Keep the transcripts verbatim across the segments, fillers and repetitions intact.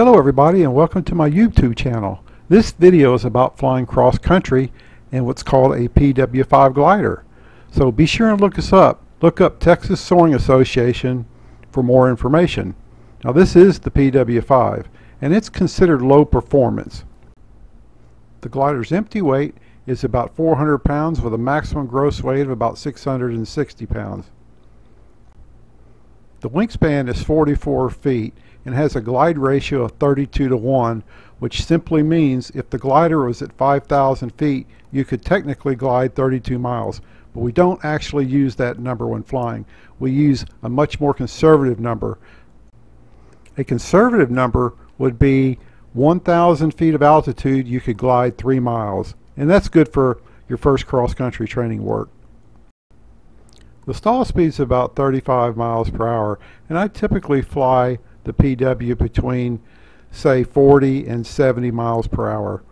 Hello everybody and welcome to my YouTube channel. This video is about flying cross-country in what's called a P W five glider. So be sure and look us up. Look up Texas Soaring Association for more information. Now this is the P W five and it's considered low performance. The glider's empty weight is about four hundred pounds with a maximum gross weight of about six hundred sixty pounds. The wingspan is forty-four feet and has a glide ratio of thirty-two to one, which simply means if the glider was at five thousand feet, you could technically glide thirty-two miles, but we don't actually use that number when flying. We use a much more conservative number. A conservative number would be one thousand feet of altitude, you could glide three miles, and that's good for your first cross-country training work. The stall speed is about thirty-five miles per hour, and I typically fly the P W between say forty and seventy miles per hour.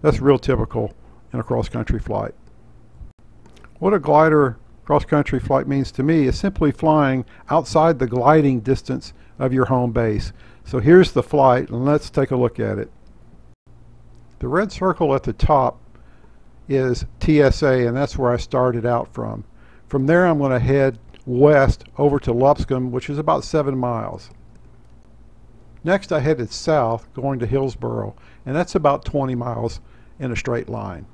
That's real typical in a cross-country flight. What a glider cross-country flight means to me is simply flying outside the gliding distance of your home base. So here's the flight and let's take a look at it. The red circle at the top is T S A, and that's where I started out from. From there I'm going to head west over to Lipscomb, which is about seven miles. Next I headed south going to Hillsboro, and that's about twenty miles in a straight line.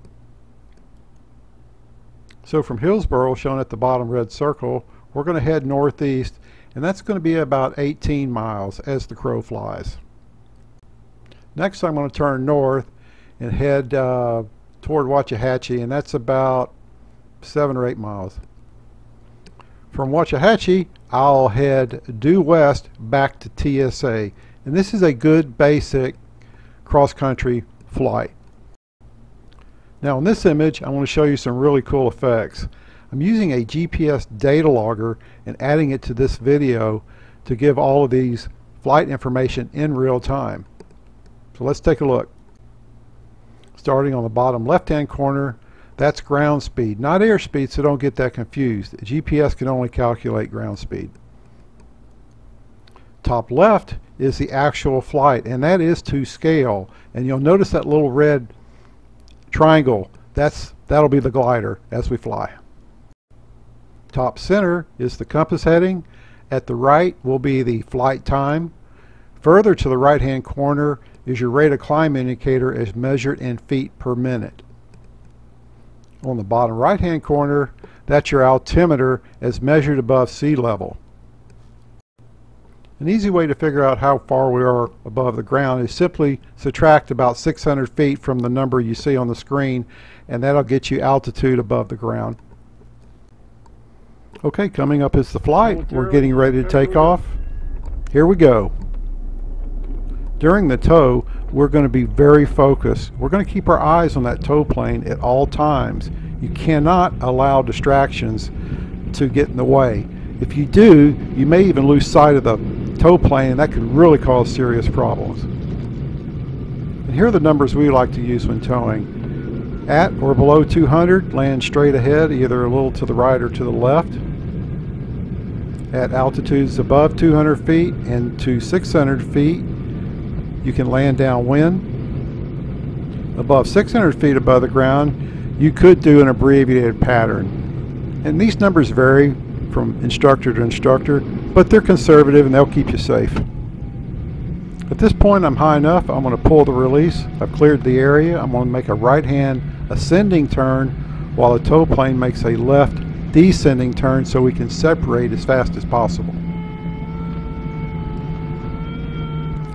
So from Hillsboro, shown at the bottom red circle, we're going to head northeast, and that's going to be about eighteen miles as the crow flies. Next I'm going to turn north and head uh, toward Waxahachie, and that's about seven or eight miles. From Waxahachie I'll head due west back to T S A, and this is a good basic cross-country flight. Now in this image I want to show you some really cool effects. I'm using a G P S data logger and adding it to this video to give all of these flight information in real time. So let's take a look. Starting on the bottom left hand corner, that's ground speed, not airspeed, so don't get that confused. G P S can only calculate ground speed. Top left is the actual flight, and that is to scale. And you'll notice that little red triangle. That's, that'll be the glider as we fly. Top center is the compass heading. At the right will be the flight time. Further to the right hand corner is your rate of climb indicator as measured in feet per minute. On the bottom right hand corner, that's your altimeter as measured above sea level. An easy way to figure out how far we are above the ground is simply subtract about six hundred feet from the number you see on the screen, and that'll get you altitude above the ground. Okay, coming up is the flight. We're getting ready to take off. Here we go. During the tow, we're going to be very focused. We're going to keep our eyes on that tow plane at all times. You cannot allow distractions to get in the way. If you do, you may even lose sight of the tow plane, and that could really cause serious problems. And here are the numbers we like to use when towing. At or below two hundred, land straight ahead, either a little to the right or to the left. At altitudes above two hundred feet and to six hundred feet, you can land downwind. Above six hundred feet above the ground, you could do an abbreviated pattern. And these numbers vary from instructor to instructor, but they're conservative and they'll keep you safe. At this point, I'm high enough, I'm going to pull the release. I've cleared the area. I'm going to make a right-hand ascending turn while the tow plane makes a left descending turn so we can separate as fast as possible.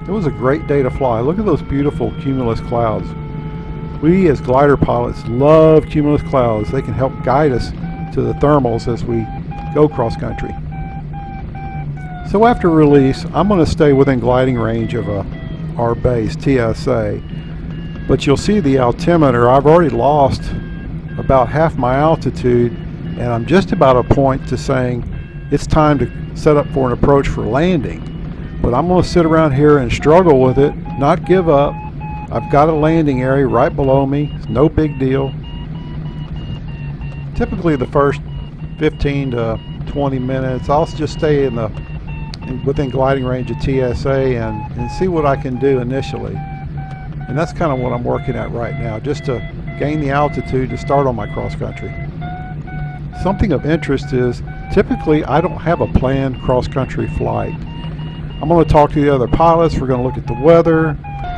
It was a great day to fly. Look at those beautiful cumulus clouds. We as glider pilots love cumulus clouds. They can help guide us to the thermals as we go cross-country. So after release, I'm going to stay within gliding range of uh, our base, T S A. But you'll see the altimeter. I've already lost about half my altitude, and I'm just about a point to saying it's time to set up for an approach for landing. But I'm going to sit around here and struggle with it, not give up. I've got a landing area right below me. It's no big deal. Typically the first fifteen to twenty minutes, I'll just stay in the within gliding range of T S A and, and see what I can do initially. And that's kind of what I'm working at right now, just to gain the altitude to start on my cross country. Something of interest is typically I don't have a planned cross country flight. I'm going to talk to the other pilots, we're going to look at the weather,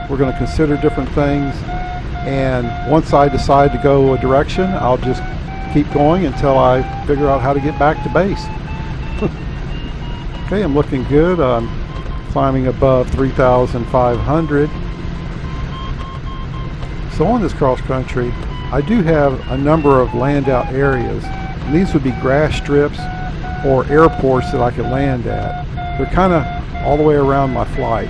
we're going to consider different things, and once I decide to go a direction, I'll just keep going until I figure out how to get back to base. Okay, I'm looking good. I'm climbing above three thousand five hundred. So on this cross country, I do have a number of land out areas. And these would be grass strips or airports that I could land at. They're kind of all the way around my flight.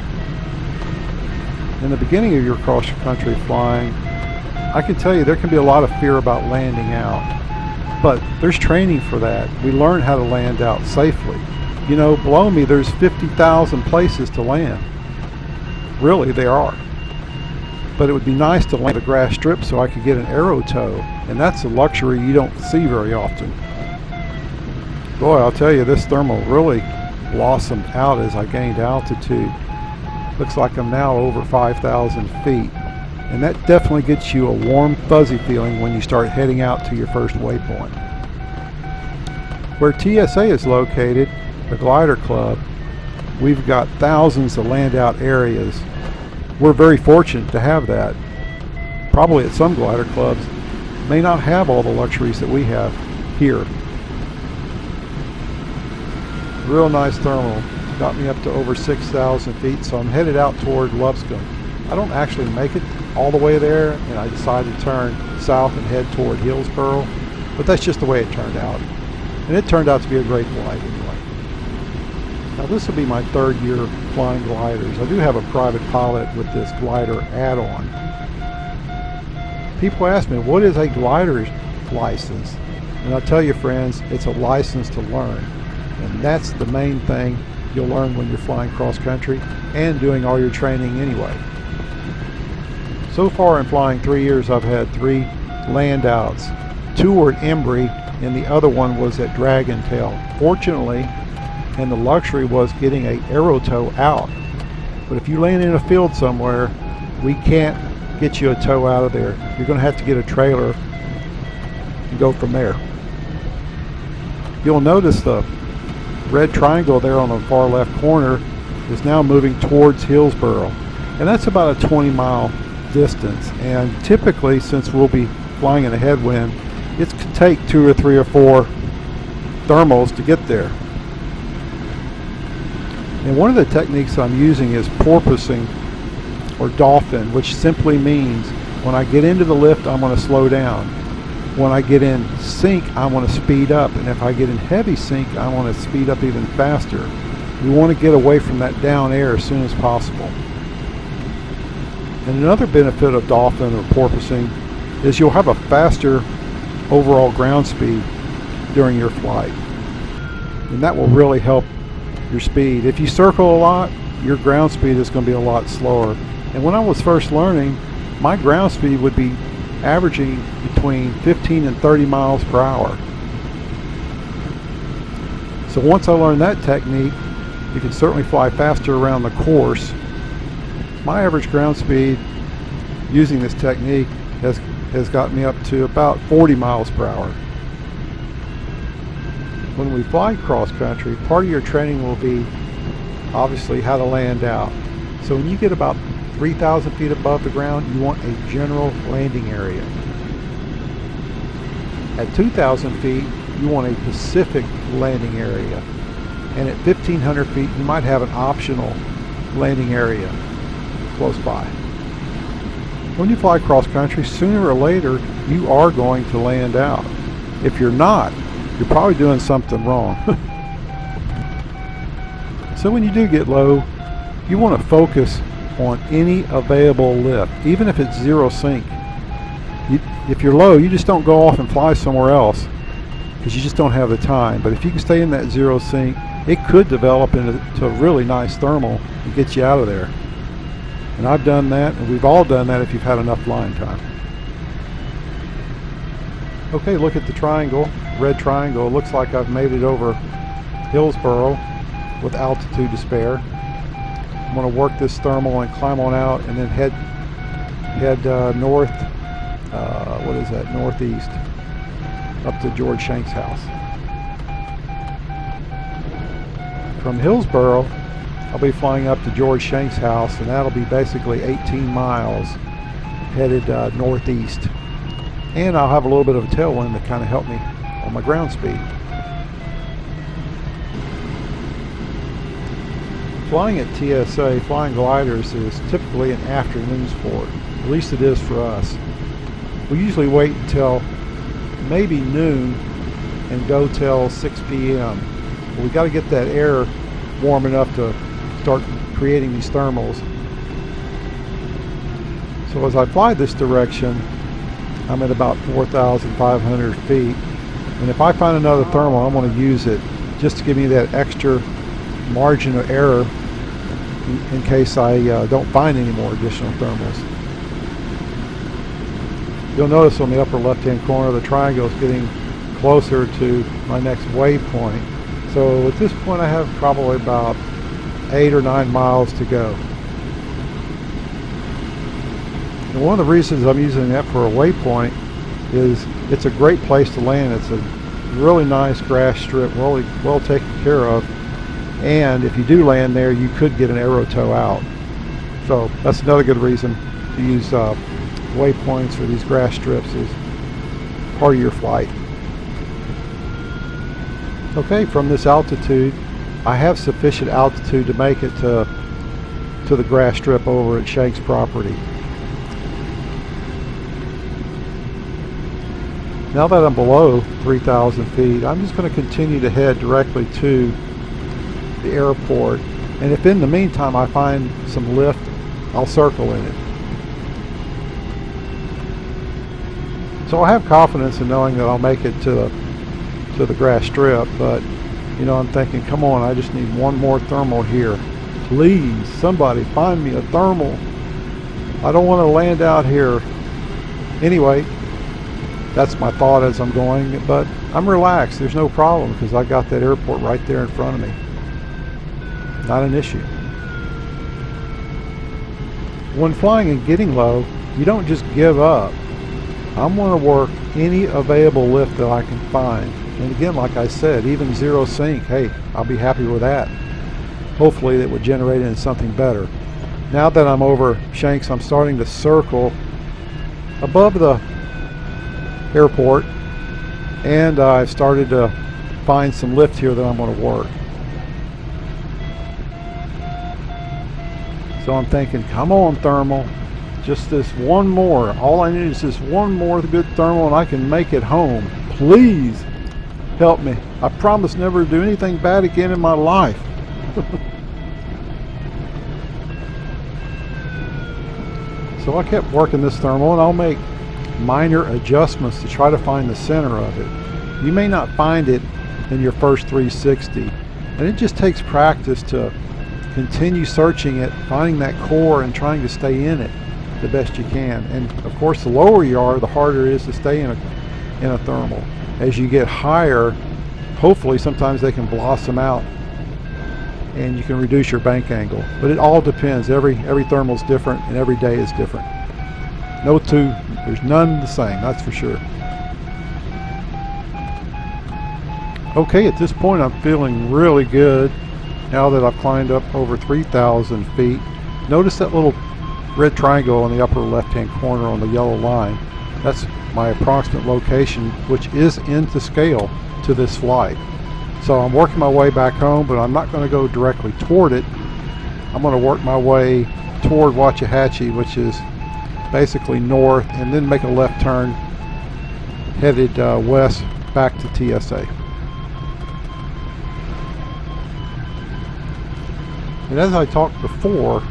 In the beginning of your cross-country flying, I can tell you there can be a lot of fear about landing out, but there's training for that. We learn how to land out safely. You know, below me there's fifty thousand places to land. Really, they are. But it would be nice to land a grass strip so I could get an arrow toe, and that's a luxury you don't see very often. Boy, I'll tell you, this thermal really blossomed out as I gained altitude. Looks like I'm now over five thousand feet, and that definitely gets you a warm fuzzy feeling when you start heading out to your first waypoint. Where T S A is located, the glider club, we've got thousands of land out areas. We're very fortunate to have that. Probably at some glider clubs may not have all the luxuries that we have here. Real nice thermal, got me up to over six thousand feet, so I'm headed out toward Lipscomb. I don't actually make it all the way there, and I decided to turn south and head toward Hillsboro, but that's just the way it turned out. And it turned out to be a great flight anyway. Now this will be my third year flying gliders. I do have a private pilot with this glider add-on. People ask me, what is a glider's license? And I'll tell you, friends, it's a license to learn. And that's the main thing you'll learn when you're flying cross-country and doing all your training anyway. So far in flying three years, I've had three landouts. Two were at Embry, and the other one was at Dragon Tail. Fortunately, and the luxury was getting an arrow toe out. But if you land in a field somewhere, we can't get you a toe out of there. You're going to have to get a trailer and go from there. You'll notice the red triangle there on the far left corner is now moving towards Hillsboro, and that's about a twenty mile distance, and typically, since we'll be flying in a headwind, it could take two or three or four thermals to get there. And one of the techniques I'm using is porpoising, or dolphin, which simply means when I get into the lift, I'm going to slow down. When I get in sink, I want to speed up, and if I get in heavy sink, I want to speed up even faster. You want to get away from that down air as soon as possible. And another benefit of dolphin or porpoising is you'll have a faster overall ground speed during your flight, and that will really help your speed. If you circle a lot, your ground speed is going to be a lot slower. And when I was first learning, my ground speed would be averaging between fifteen and thirty miles per hour. So once I learned that technique, you can certainly fly faster around the course. My average ground speed using this technique has, has got me up to about forty miles per hour. When we fly cross-country, part of your training will be obviously how to land out. So when you get about three thousand feet above the ground, you want a general landing area. At two thousand feet, you want a specific landing area. And at fifteen hundred feet, you might have an optional landing area close by. When you fly cross-country, sooner or later, you are going to land out. If you're not, you're probably doing something wrong. So when you do get low, you want to focus on any available lift, even if it's zero sink. You, if you're low, you just don't go off and fly somewhere else because you just don't have the time. But if you can stay in that zero sink, it could develop into, into a really nice thermal and get you out of there. And I've done that, and we've all done that if you've had enough flying time. Okay, look at the triangle, red triangle. It looks like I've made it over Hillsboro. with altitude to spare. I'm going to work this thermal and climb on out, and then head head uh, north. Uh, what is that? Northeast, up to George Shanks' house. From Hillsboro, I'll be flying up to George Shanks' house, and that'll be basically eighteen miles headed uh, northeast. And I'll have a little bit of a tailwind to kind of help me on my ground speed. Flying at T S A, flying gliders, is typically an afternoon sport. At least it is for us. We usually wait until maybe noon and go till six P M But we got to get that air warm enough to start creating these thermals. So as I fly this direction, I'm at about four thousand five hundred feet, and if I find another thermal, I'm going to use it just to give me that extra margin of error in, in case I uh, don't find any more additional thermals. You'll notice on the upper left-hand corner the triangle is getting closer to my next waypoint. So at this point I have probably about eight or nine miles to go. And one of the reasons I'm using that for a waypoint is it's a great place to land. It's a really nice grass strip, well, well taken care of. And if you do land there, you could get an aero tow out. So that's another good reason to use uh, waypoints for these grass strips as part of your flight. Okay, from this altitude, I have sufficient altitude to make it to, to the grass strip over at Shanks' property. Now that I'm below three thousand feet, I'm just going to continue to head directly to the airport. And if in the meantime I find some lift, I'll circle in it. So I have confidence in knowing that I'll make it to the to the grass strip, but you know, I'm thinking, come on, I just need one more thermal here. Please, somebody find me a thermal. I don't want to land out here. Anyway, that's my thought as I'm going, but I'm relaxed. There's no problem because I got that airport right there in front of me. Not an issue. When flying and getting low, you don't just give up. I'm going to work any available lift that I can find. And again, like I said, even zero sink, hey, I'll be happy with that. Hopefully that would generate into something better. Now that I'm over Shanks, I'm starting to circle above the airport, and I've started to find some lift here that I'm going to work. So I'm thinking, come on thermal, just this one more. All I need is this one more good thermal and I can make it home. Please help me. I promise never to do anything bad again in my life. So I kept working this thermal, and I'll make minor adjustments to try to find the center of it. You may not find it in your first three sixty, and it just takes practice to continue searching it, finding that core and trying to stay in it the best you can. And of course, the lower you are, the harder it is to stay in a, in a thermal. As you get higher, hopefully sometimes they can blossom out and you can reduce your bank angle. But it all depends. Every every thermal is different and every day is different. No two, there's none the same, that's for sure. Okay, at this point I'm feeling really good now that I've climbed up over three thousand feet. Notice that little red triangle on the upper left-hand corner on the yellow line. That's my approximate location, which is into scale to this flight. So I'm working my way back home, but I'm not going to go directly toward it. I'm going to work my way toward Waxahachie, which is basically north, and then make a left turn headed uh, west back to T S A. And as I talked before,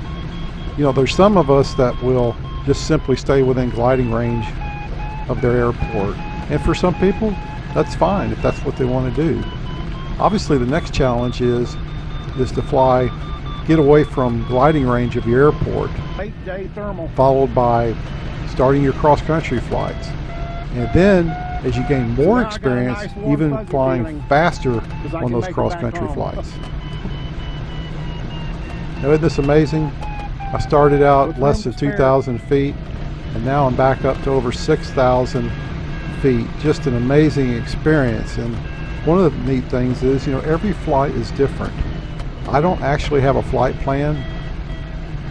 you know, there's some of us that will just simply stay within gliding range of their airport, and for some people that's fine if that's what they want to do. Obviously the next challenge is is to fly, get away from gliding range of your airport, eight-day thermal, followed by starting your cross-country flights. And then as you gain more experience, nice, even flying faster on those cross-country flights. Now, isn't this amazing? I started out less than two thousand feet, and now I'm back up to over six thousand feet. Just an amazing experience. And one of the neat things is, you know, every flight is different. I don't actually have a flight plan.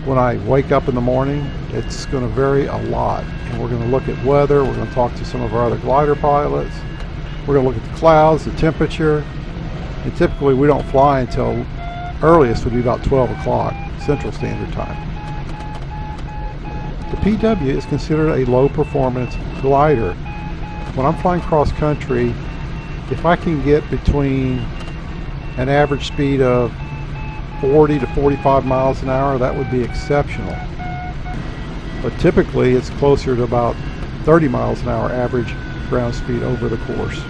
When I wake up in the morning, it's going to vary a lot. And we're going to look at weather. We're going to talk to some of our other glider pilots. We're going to look at the clouds, the temperature. And typically we don't fly until earliest would be about twelve o'clock Central Standard Time. The P W is considered a low performance glider. When I'm flying cross country, if I can get between an average speed of forty to forty-five miles an hour, that would be exceptional. But typically it's closer to about thirty miles an hour average ground speed over the course.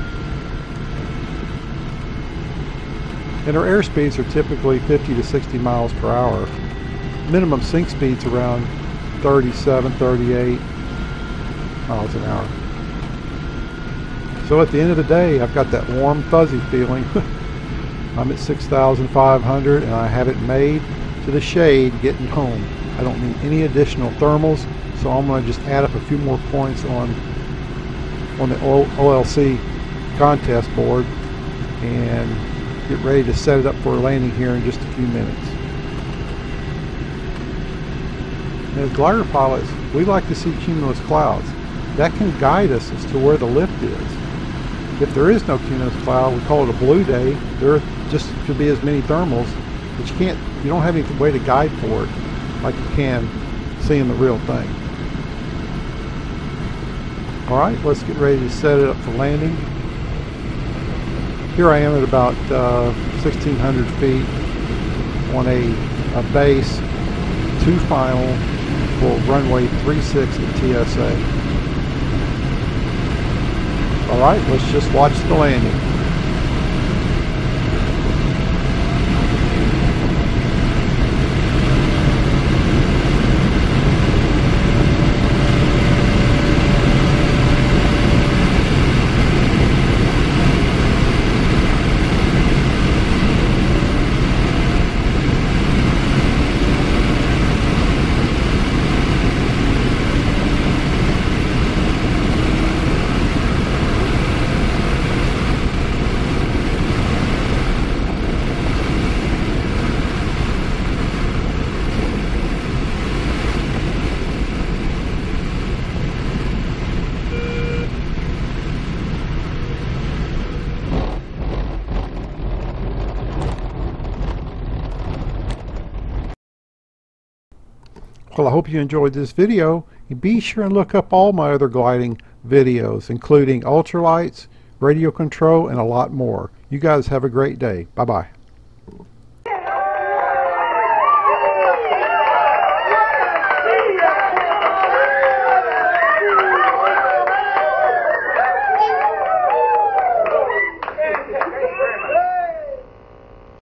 And our airspeeds are typically fifty to sixty miles per hour. Minimum sink speeds around thirty-seven, thirty-eight miles an hour. So at the end of the day, I've got that warm, fuzzy feeling. I'm at six thousand five hundred and I have it made to the shade getting home. I don't need any additional thermals, so I'm going to just add up a few more points on, on the O L C contest board and get ready to set it up for a landing here in just a few minutes. And as glider pilots, we like to see cumulus clouds. That can guide us as to where the lift is. If there is no cumulus cloud, we call it a blue day. There just could be as many thermals, but you can't, you don't have any way to guide for it like you can seeing the real thing. All right, let's get ready to set it up for landing. Here I am at about uh, sixteen hundred feet on a, a base two final for runway three six at T S A. All right, let's just watch the landing. Well, I hope you enjoyed this video, and be sure and look up all my other gliding videos, including ultralights, radio control, and a lot more. You guys have a great day. Bye-bye.